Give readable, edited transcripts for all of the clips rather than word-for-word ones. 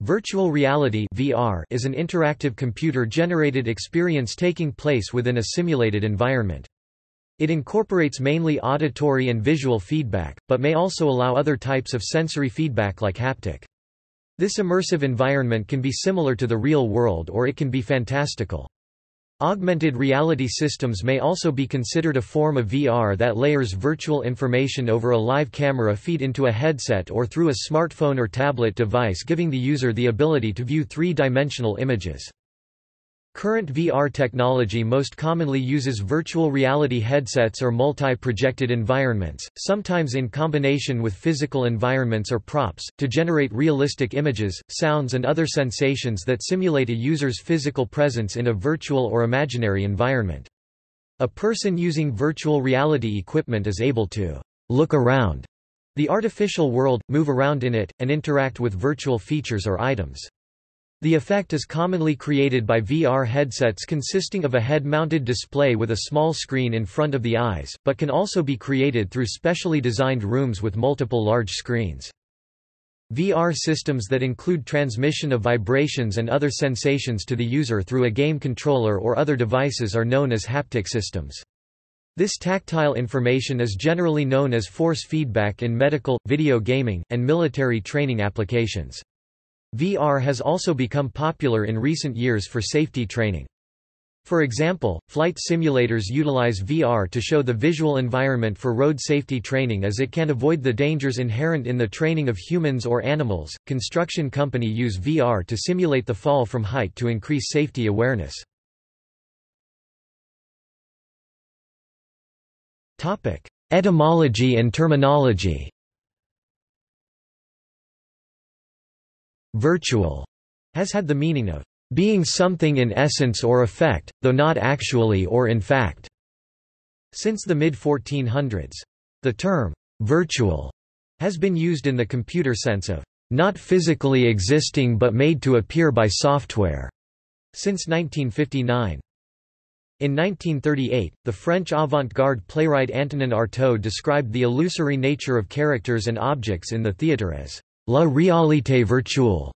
Virtual reality (VR) is an interactive computer-generated experience taking place within a simulated environment. It incorporates mainly auditory and visual feedback, but may also allow other types of sensory feedback like haptic. This immersive environment can be similar to the real world or it can be fantastical. Augmented reality systems may also be considered a form of VR that layers virtual information over a live camera feed into a headset or through a smartphone or tablet device, giving the user the ability to view three-dimensional images. Current VR technology most commonly uses virtual reality headsets or multi-projected environments, sometimes in combination with physical environments or props, to generate realistic images, sounds and other sensations that simulate a user's physical presence in a virtual or imaginary environment. A person using virtual reality equipment is able to look around the artificial world, move around in it, and interact with virtual features or items. The effect is commonly created by VR headsets consisting of a head-mounted display with a small screen in front of the eyes, but can also be created through specially designed rooms with multiple large screens. VR systems that include transmission of vibrations and other sensations to the user through a game controller or other devices are known as haptic systems. This tactile information is generally known as force feedback in medical, video gaming, and military training applications. VR has also become popular in recent years for safety training. For example, flight simulators utilize VR to show the visual environment for road safety training as it can avoid the dangers inherent in the training of humans or animals. Construction companies use VR to simulate the fall from height to increase safety awareness. Topic: Etymology and terminology. Virtual has had the meaning of being something in essence or effect, though not actually or in fact, since the mid-1400s. The term virtual has been used in the computer sense of not physically existing but made to appear by software since 1959. In 1938, the French avant-garde playwright Antonin Artaud described the illusory nature of characters and objects in the theatre as La réalité virtuelle,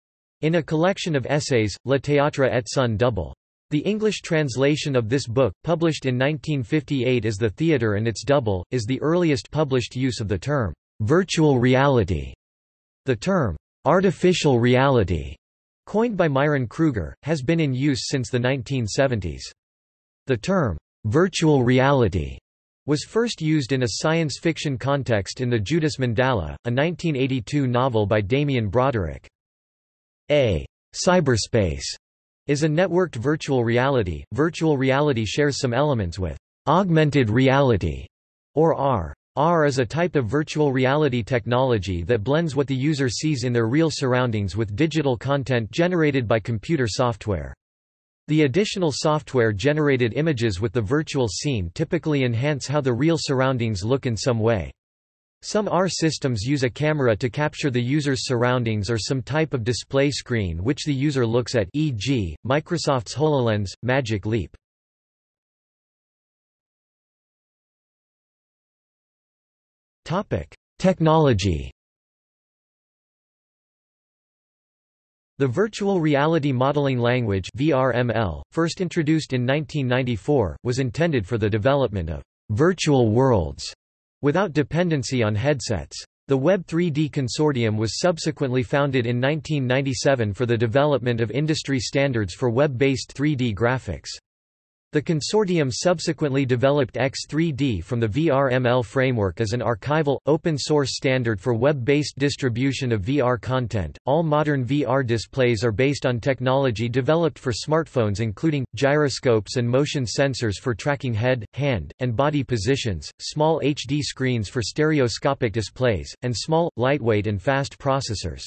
in a collection of essays, La Théâtre et son double. The English translation of this book, published in 1958 as The Theatre and Its Double, is the earliest published use of the term virtual reality. The term artificial reality, coined by Myron Kruger, has been in use since the 1970s. The term virtual reality was first used in a science fiction context in the Judas Mandala, a 1982 novel by Damien Broderick. A cyberspace is a networked virtual reality. Virtual reality shares some elements with augmented reality, or AR. AR is a type of virtual reality technology that blends what the user sees in their real surroundings with digital content generated by computer software. The additional software-generated images with the virtual scene typically enhance how the real surroundings look in some way. Some AR systems use a camera to capture the user's surroundings or some type of display screen which the user looks at, e.g., Microsoft's HoloLens, Magic Leap. Technology. The Virtual Reality Modeling Language (VRML), first introduced in 1994, was intended for the development of virtual worlds without dependency on headsets. The Web 3D Consortium was subsequently founded in 1997 for the development of industry standards for web-based 3D graphics. The consortium subsequently developed X3D from the VRML framework as an archival, open-source standard for web-based distribution of VR content. All modern VR displays are based on technology developed for smartphones, including gyroscopes and motion sensors for tracking head, hand, and body positions, small HD screens for stereoscopic displays, and small, lightweight, and fast processors.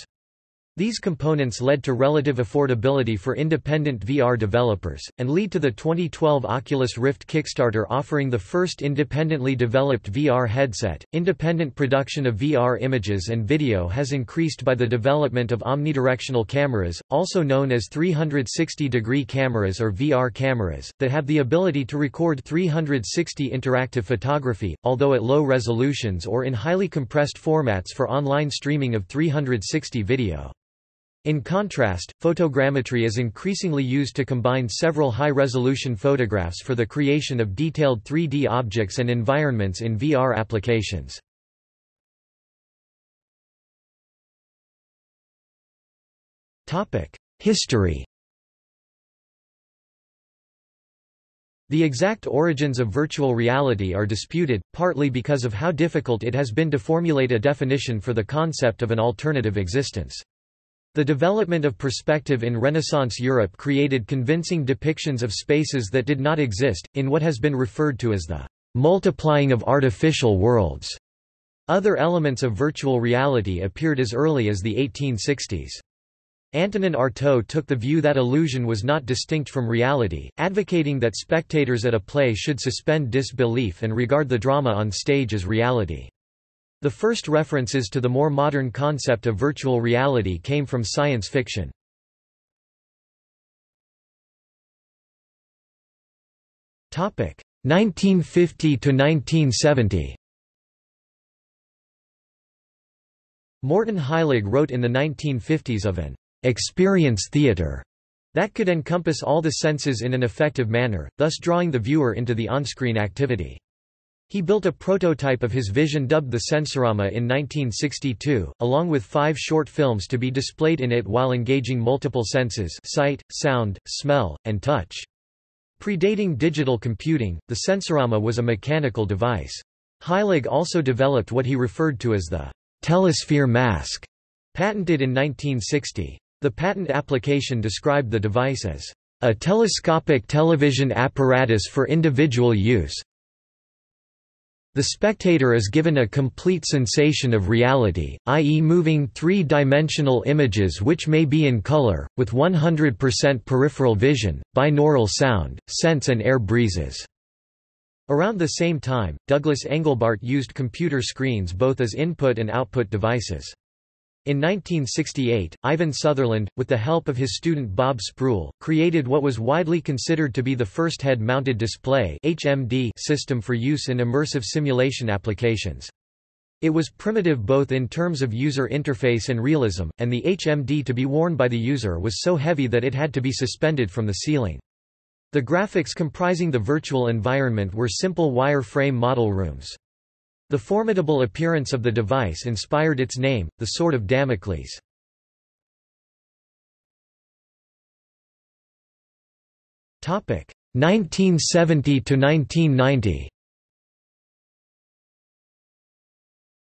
These components led to relative affordability for independent VR developers, and lead to the 2012 Oculus Rift Kickstarter offering the first independently developed VR headset. Independent production of VR images and video has increased by the development of omnidirectional cameras, also known as 360-degree cameras or VR cameras, that have the ability to record 360 interactive photography, although at low resolutions or in highly compressed formats for online streaming of 360 video. In contrast, photogrammetry is increasingly used to combine several high-resolution photographs for the creation of detailed 3D objects and environments in VR applications. History. The exact origins of virtual reality are disputed, partly because of how difficult it has been to formulate a definition for the concept of an alternative existence. The development of perspective in Renaissance Europe created convincing depictions of spaces that did not exist, in what has been referred to as the multiplying of artificial worlds. Other elements of virtual reality appeared as early as the 1860s. Antonin Artaud took the view that illusion was not distinct from reality, advocating that spectators at a play should suspend disbelief and regard the drama on stage as reality. The first references to the more modern concept of virtual reality came from science fiction. Topic 1950 to 1970. Morton Heilig wrote in the 1950s of an experience theater that could encompass all the senses in an effective manner, thus drawing the viewer into the on-screen activity. He built a prototype of his vision dubbed the Sensorama in 1962, along with 5 short films to be displayed in it while engaging multiple senses: sight, sound, smell, and touch. Predating digital computing, the Sensorama was a mechanical device. Heilig also developed what he referred to as the Telesphere Mask, patented in 1960. The patent application described the device as a telescopic television apparatus for individual use. The spectator is given a complete sensation of reality, i.e. moving 3-dimensional images which may be in color, with 100% peripheral vision, binaural sound, scents and air breezes. Around the same time, Douglas Engelbart used computer screens both as input and output devices. In 1968, Ivan Sutherland, with the help of his student Bob Sproul, created what was widely considered to be the first head-mounted display (HMD) system for use in immersive simulation applications. It was primitive both in terms of user interface and realism, and the HMD to be worn by the user was so heavy that it had to be suspended from the ceiling. The graphics comprising the virtual environment were simple wireframe model rooms. The formidable appearance of the device inspired its name, the Sword of Damocles. Topic 1970 to 1990.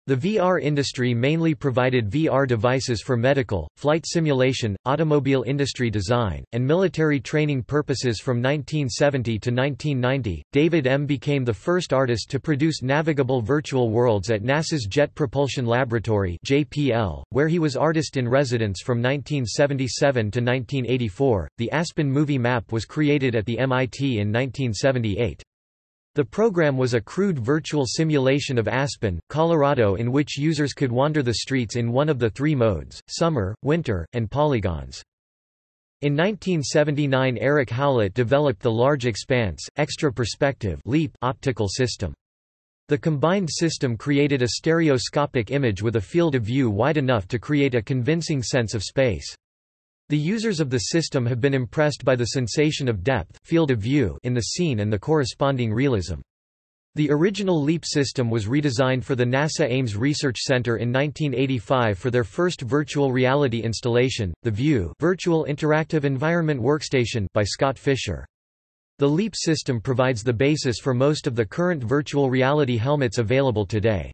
The VR industry mainly provided VR devices for medical, flight simulation, automobile industry design, and military training purposes from 1970 to 1990. David M. became the first artist to produce navigable virtual worlds at NASA's Jet Propulsion Laboratory (JPL), where he was artist in residence from 1977 to 1984. The Aspen Movie Map was created at the MIT in 1978. The program was a crude virtual simulation of Aspen, Colorado, in which users could wander the streets in one of the 3 modes: summer, winter, and polygons. In 1979, Eric Howlett developed the Large Expanse, Extra Perspective (LEAP) optical system. The combined system created a stereoscopic image with a field of view wide enough to create a convincing sense of space. The users of the system have been impressed by the sensation of depth, field of view in the scene and the corresponding realism. The original LEAP system was redesigned for the NASA Ames Research Center in 1985 for their first virtual reality installation, the VIEW Virtual Interactive Environment Workstation by Scott Fisher. The LEAP system provides the basis for most of the current virtual reality helmets available today.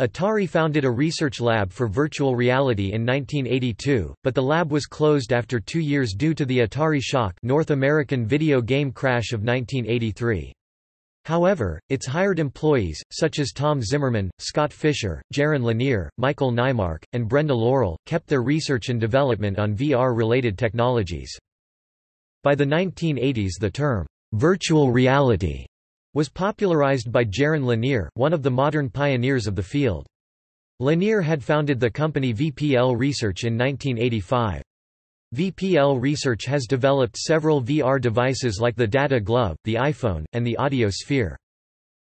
Atari founded a research lab for virtual reality in 1982, but the lab was closed after 2 years due to the Atari shock North American video game crash of 1983. However, its hired employees, such as Tom Zimmerman, Scott Fisher, Jaron Lanier, Michael Nymark, and Brenda Laurel, kept their research and development on VR-related technologies. By the 1980s, the term, virtual reality, was popularized by Jaron Lanier, one of the modern pioneers of the field. Lanier had founded the company VPL Research in 1985. VPL Research has developed several VR devices like the Data Glove, the iPhone, and the AudioSphere.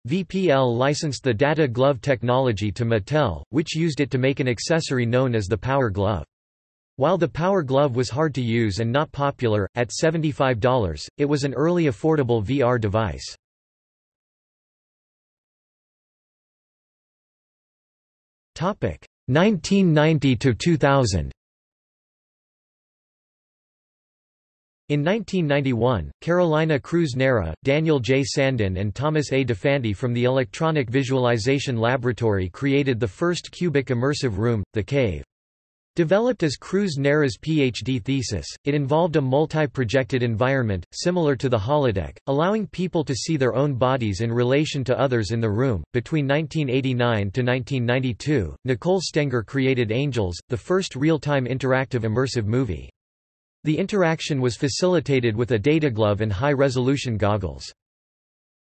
VPL licensed the Data Glove technology to Mattel, which used it to make an accessory known as the Power Glove. While the Power Glove was hard to use and not popular, at $75, it was an early affordable VR device. Topic: 1990 to 2000. In 1991, Carolina Cruz Nera, Daniel J. Sandin and Thomas A. DeFanti from the Electronic Visualization Laboratory created the first cubic immersive room, the Cave. Developed as Cruz Nera's PhD thesis, it involved a multi-projected environment, similar to the holodeck, allowing people to see their own bodies in relation to others in the room. Between 1989 to 1992, Nicole Stenger created Angels, the first real-time interactive immersive movie. The interaction was facilitated with a data glove and high-resolution goggles.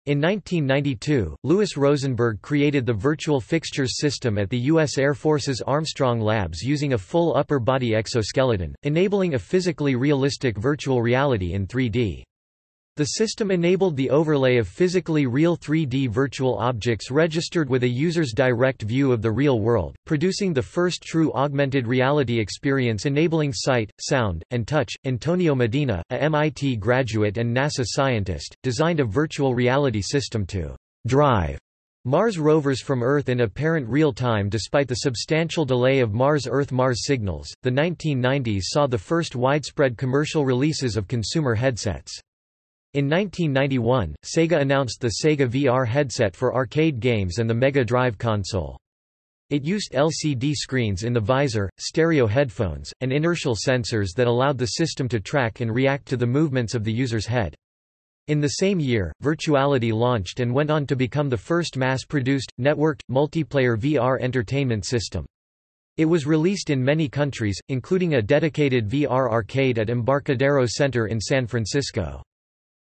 In 1992, Louis Rosenberg created the virtual fixtures system at the U.S. Air Force's Armstrong Labs using a full upper-body exoskeleton, enabling a physically realistic virtual reality in 3D. The system enabled the overlay of physically real 3D virtual objects registered with a user's direct view of the real world, producing the first true augmented reality experience enabling sight, sound, and touch. Antonio Medina, a MIT graduate and NASA scientist, designed a virtual reality system to drive Mars rovers from Earth in apparent real time despite the substantial delay of Mars-Earth-Mars signals. The 1990s saw the first widespread commercial releases of consumer headsets. In 1991, Sega announced the Sega VR headset for arcade games and the Mega Drive console. It used LCD screens in the visor, stereo headphones, and inertial sensors that allowed the system to track and react to the movements of the user's head. In the same year, Virtuality launched and went on to become the first mass-produced, networked, multiplayer VR entertainment system. It was released in many countries, including a dedicated VR arcade at Embarcadero Center in San Francisco.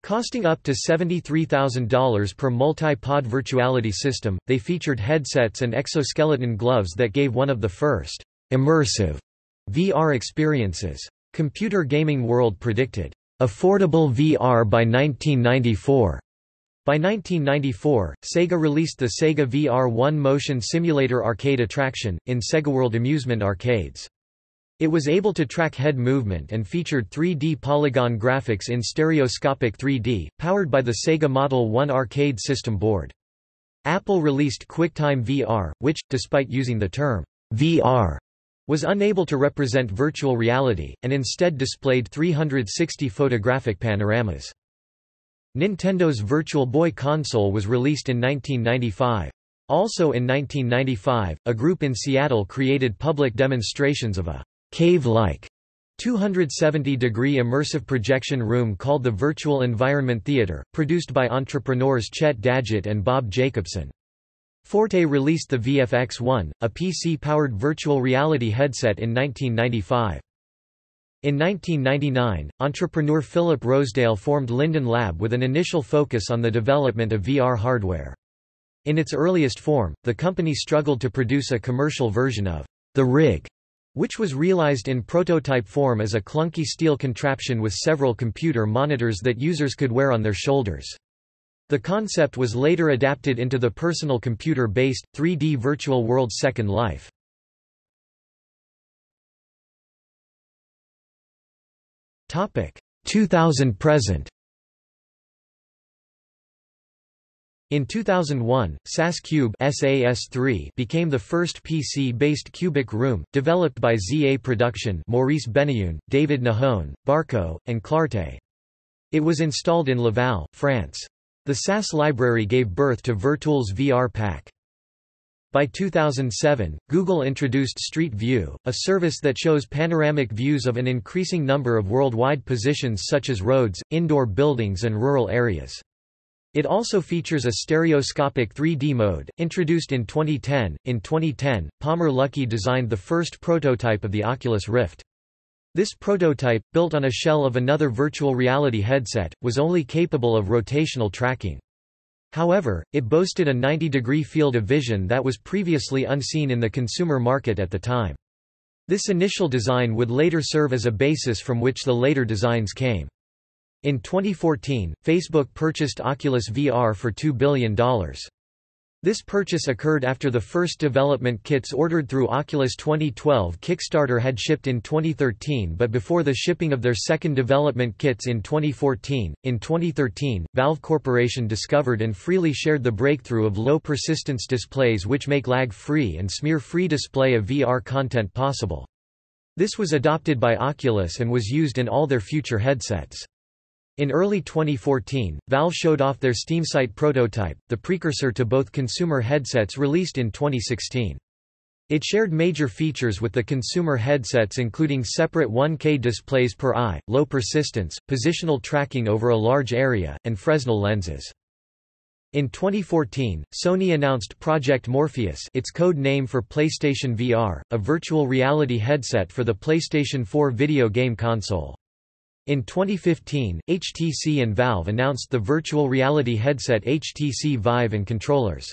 Costing up to $73,000 per multi-pod virtuality system, they featured headsets and exoskeleton gloves that gave one of the first immersive VR experiences. Computer Gaming World predicted affordable VR by 1994. By 1994, Sega released the Sega VR1 motion simulator arcade attraction, in SegaWorld amusement arcades. It was able to track head movement and featured 3D polygon graphics in stereoscopic 3D, powered by the Sega Model 1 arcade system board. Apple released QuickTime VR, which, despite using the term VR, was unable to represent virtual reality, and instead displayed 360 photographic panoramas. Nintendo's Virtual Boy console was released in 1995. Also in 1995, a group in Seattle created public demonstrations of a cave-like 270-degree immersive projection room called the Virtual Environment Theater, produced by entrepreneurs Chet Dadgett and Bob Jacobson. Forte released the VFX1, a PC-powered virtual reality headset in 1995. In 1999, entrepreneur Philip Rosedale formed Linden Lab with an initial focus on the development of VR hardware. In its earliest form, the company struggled to produce a commercial version of the rig, which was realized in prototype form as a clunky steel contraption with several computer monitors that users could wear on their shoulders. The concept was later adapted into the personal computer-based, 3D virtual world Second Life. Topic: 2000-present. In 2001, SAS3 became the first PC-based cubic room, developed by ZA Production, Maurice Benioun, David Nahone, Barco, and Clarté. It was installed in Laval, France. The SAS library gave birth to Virtual's VR Pack. By 2007, Google introduced Street View, a service that shows panoramic views of an increasing number of worldwide positions such as roads, indoor buildings and rural areas. It also features a stereoscopic 3D mode, introduced in 2010. In 2010, Palmer Luckey designed the first prototype of the Oculus Rift. This prototype, built on a shell of another virtual reality headset, was only capable of rotational tracking. However, it boasted a 90-degree field of vision that was previously unseen in the consumer market at the time. This initial design would later serve as a basis from which the later designs came. In 2014, Facebook purchased Oculus VR for $2 billion. This purchase occurred after the first development kits ordered through Oculus 2012 Kickstarter had shipped in 2013, but before the shipping of their second development kits in 2014. In 2013, Valve Corporation discovered and freely shared the breakthrough of low persistence displays, which make lag-free and smear-free display of VR content possible. This was adopted by Oculus and was used in all their future headsets. In early 2014, Valve showed off their SteamSight prototype, the precursor to both consumer headsets released in 2016. It shared major features with the consumer headsets, including separate 1K displays per eye, low persistence, positional tracking over a large area, and Fresnel lenses. In 2014, Sony announced Project Morpheus, its code name for PlayStation VR, a virtual reality headset for the PlayStation 4 video game console. In 2015, HTC and Valve announced the virtual reality headset HTC Vive and controllers.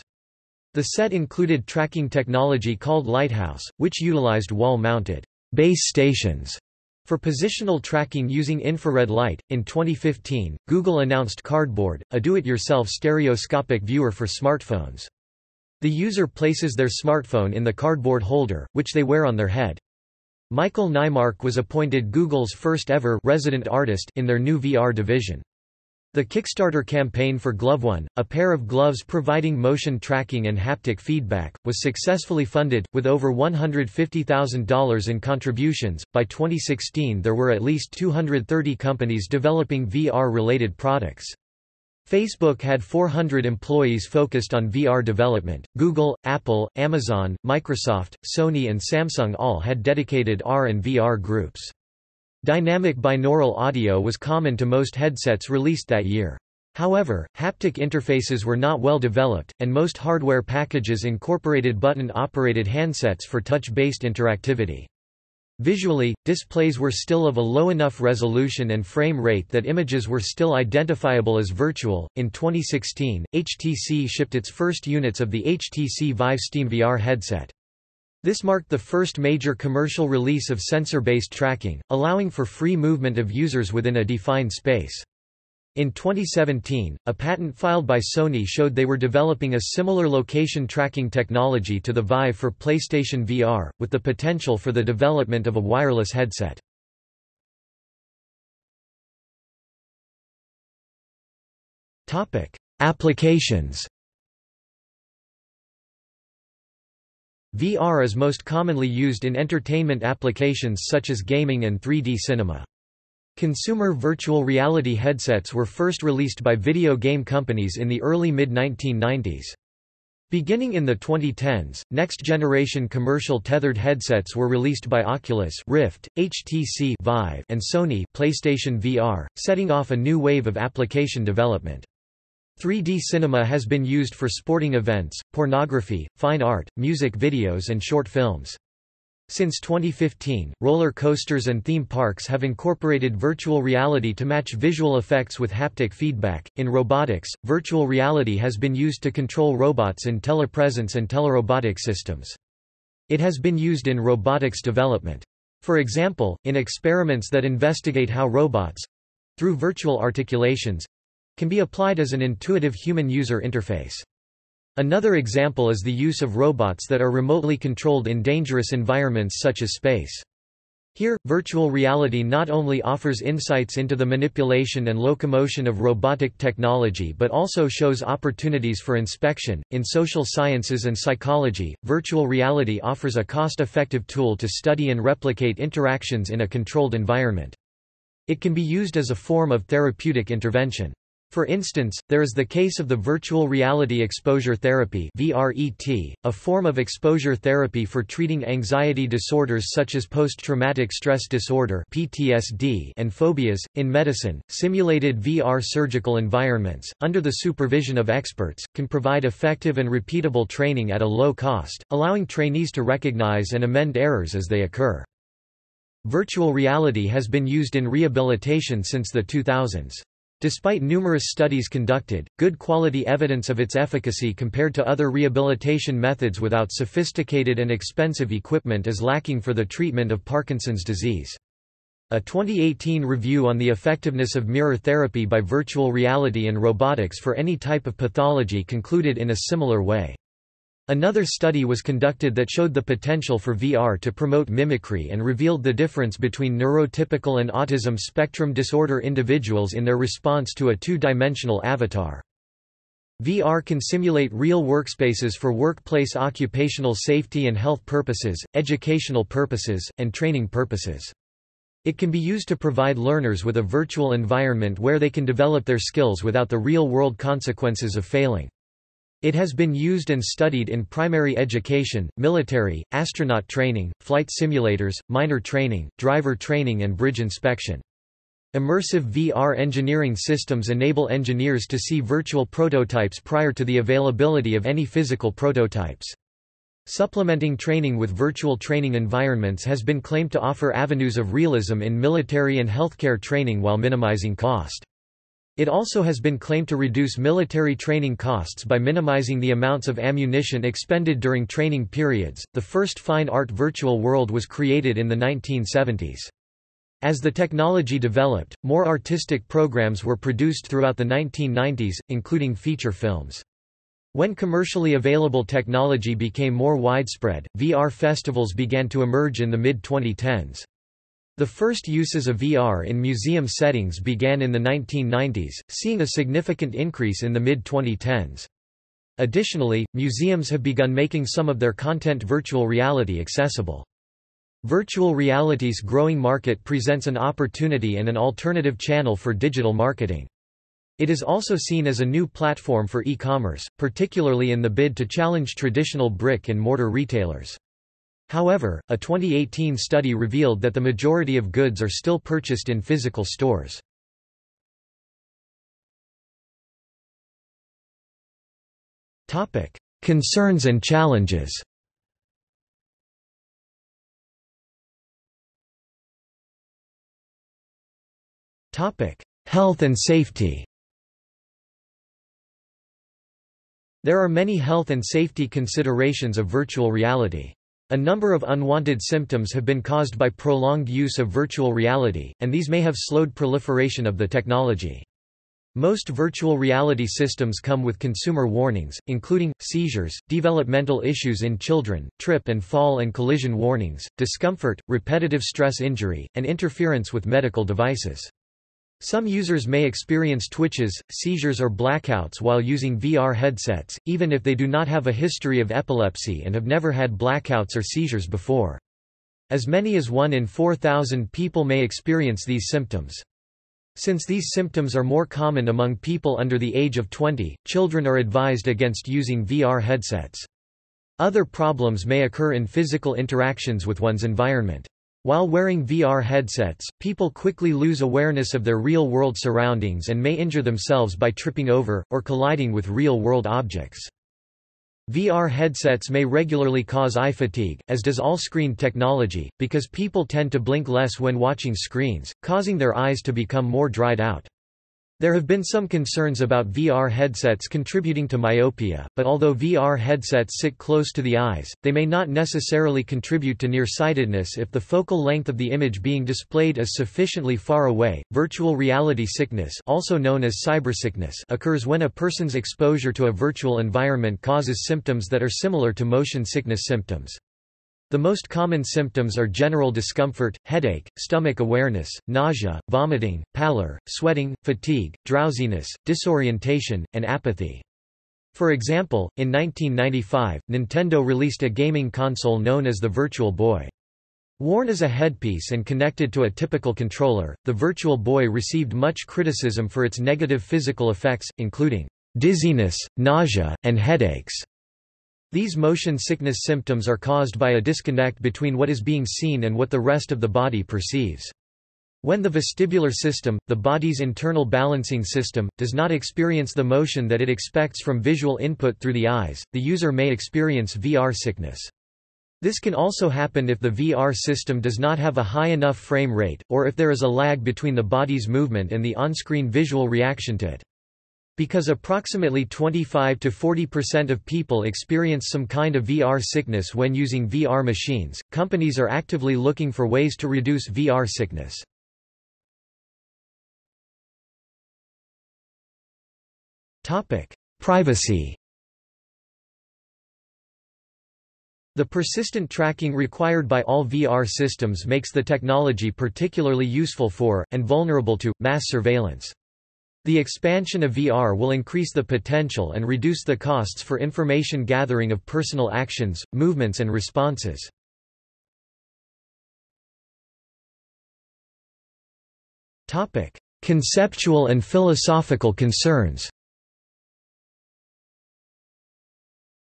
The set included tracking technology called Lighthouse, which utilized wall-mounted base stations for positional tracking using infrared light. In 2015, Google announced Cardboard, a do-it-yourself stereoscopic viewer for smartphones. The user places their smartphone in the cardboard holder, which they wear on their head. Michael Nymark was appointed Google's first-ever resident artist in their new VR division. The Kickstarter campaign for GloveOne, a pair of gloves providing motion tracking and haptic feedback, was successfully funded, with over $150,000 in contributions. By 2016, there were at least 230 companies developing VR-related products. Facebook had 400 employees focused on VR development. Google, Apple, Amazon, Microsoft, Sony and Samsung all had dedicated R and VR groups. Dynamic binaural audio was common to most headsets released that year. However, haptic interfaces were not well developed, and most hardware packages incorporated button-operated handsets for touch-based interactivity. Visually, displays were still of a low enough resolution and frame rate that images were still identifiable as virtual. In 2016, HTC shipped its first units of the HTC Vive SteamVR headset. This marked the first major commercial release of sensor-based tracking, allowing for free movement of users within a defined space. In 2017, a patent filed by Sony showed they were developing a similar location tracking technology to the Vive for PlayStation VR, with the potential for the development of a wireless headset. Applications. VR is most commonly used in entertainment applications such as gaming and 3D cinema. Consumer virtual reality headsets were first released by video game companies in the early mid-1990s. Beginning in the 2010s, next-generation commercial tethered headsets were released by Oculus Rift, HTC Vive, and Sony PlayStation VR, setting off a new wave of application development. 3D cinema has been used for sporting events, pornography, fine art, music videos and short films. Since 2015, roller coasters and theme parks have incorporated virtual reality to match visual effects with haptic feedback. In robotics, virtual reality has been used to control robots in telepresence and telerobotic systems. It has been used in robotics development. For example, in experiments that investigate how robots, through virtual articulations, can be applied as an intuitive human user interface. Another example is the use of robots that are remotely controlled in dangerous environments such as space. Here, virtual reality not only offers insights into the manipulation and locomotion of robotic technology but also shows opportunities for inspection. In social sciences and psychology, virtual reality offers a cost-effective tool to study and replicate interactions in a controlled environment. It can be used as a form of therapeutic intervention. For instance, there is the case of the virtual reality exposure therapy (VRET), a form of exposure therapy for treating anxiety disorders such as post-traumatic stress disorder (PTSD) and phobias. In medicine, simulated VR surgical environments, under the supervision of experts, can provide effective and repeatable training at a low cost, allowing trainees to recognize and amend errors as they occur. Virtual reality has been used in rehabilitation since the 2000s. Despite numerous studies conducted, good quality evidence of its efficacy compared to other rehabilitation methods without sophisticated and expensive equipment is lacking for the treatment of Parkinson's disease. A 2018 review on the effectiveness of mirror therapy by virtual reality and robotics for any type of pathology concluded in a similar way. Another study was conducted that showed the potential for VR to promote mimicry and revealed the difference between neurotypical and autism spectrum disorder individuals in their response to a two-dimensional avatar. VR can simulate real workspaces for workplace occupational safety and health purposes, educational purposes, and training purposes. It can be used to provide learners with a virtual environment where they can develop their skills without the real-world consequences of failing. It has been used and studied in primary education, military, astronaut training, flight simulators, miner training, driver training, and bridge inspection. Immersive VR engineering systems enable engineers to see virtual prototypes prior to the availability of any physical prototypes. Supplementing training with virtual training environments has been claimed to offer avenues of realism in military and healthcare training while minimizing cost. It also has been claimed to reduce military training costs by minimizing the amounts of ammunition expended during training periods. The first fine art virtual world was created in the 1970s. As the technology developed, more artistic programs were produced throughout the 1990s, including feature films. When commercially available technology became more widespread, VR festivals began to emerge in the mid-2010s. The first uses of VR in museum settings began in the 1990s, seeing a significant increase in the mid-2010s. Additionally, museums have begun making some of their content virtual reality accessible. Virtual reality's growing market presents an opportunity and an alternative channel for digital marketing. It is also seen as a new platform for e-commerce, particularly in the bid to challenge traditional brick-and-mortar retailers. However, a 2018 study revealed that the majority of goods are still purchased in physical stores. Concerns and challenges. Health and safety. There are many health and safety considerations of virtual reality. A number of unwanted symptoms have been caused by prolonged use of virtual reality, and these may have slowed proliferation of the technology. Most virtual reality systems come with consumer warnings, including seizures, developmental issues in children, trip and fall and collision warnings, discomfort, repetitive stress injury, and interference with medical devices. Some users may experience twitches, seizures or blackouts while using VR headsets, even if they do not have a history of epilepsy and have never had blackouts or seizures before. As many as 1 in 4,000 people may experience these symptoms. Since these symptoms are more common among people under the age of 20, children are advised against using VR headsets. Other problems may occur in physical interactions with one's environment. While wearing VR headsets, people quickly lose awareness of their real-world surroundings and may injure themselves by tripping over, or colliding with real-world objects. VR headsets may regularly cause eye fatigue, as does all screen technology, because people tend to blink less when watching screens, causing their eyes to become more dried out. There have been some concerns about VR headsets contributing to myopia, but although VR headsets sit close to the eyes, they may not necessarily contribute to nearsightedness if the focal length of the image being displayed is sufficiently far away. Virtual reality sickness, also known as cybersickness, occurs when a person's exposure to a virtual environment causes symptoms that are similar to motion sickness symptoms. The most common symptoms are general discomfort, headache, stomach awareness, nausea, vomiting, pallor, sweating, fatigue, drowsiness, disorientation, and apathy. For example, in 1995, Nintendo released a gaming console known as the Virtual Boy. Worn as a headpiece and connected to a typical controller, the Virtual Boy received much criticism for its negative physical effects, including dizziness, nausea, and headaches. These motion sickness symptoms are caused by a disconnect between what is being seen and what the rest of the body perceives. When the vestibular system, the body's internal balancing system, does not experience the motion that it expects from visual input through the eyes, the user may experience VR sickness. This can also happen if the VR system does not have a high enough frame rate, or if there is a lag between the body's movement and the on-screen visual reaction to it. Because approximately 25 to 40% of people experience some kind of VR sickness when using VR machines, companies are actively looking for ways to reduce VR sickness. Privacy. The persistent tracking required by all VR systems makes the technology particularly useful for, and vulnerable to, mass surveillance. The expansion of VR will increase the potential and reduce the costs for information gathering of personal actions, movements and responses. Conceptual and philosophical concerns.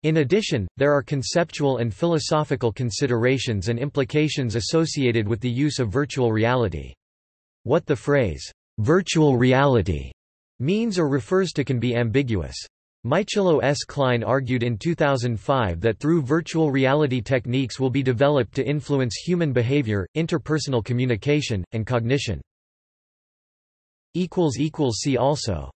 In addition, there are conceptual and philosophical considerations and implications associated with the use of virtual reality. What the phrase, virtual reality, means or refers to can be ambiguous. Michilo S. Klein argued in 2005 that through virtual reality techniques will be developed to influence human behavior, interpersonal communication, and cognition. See also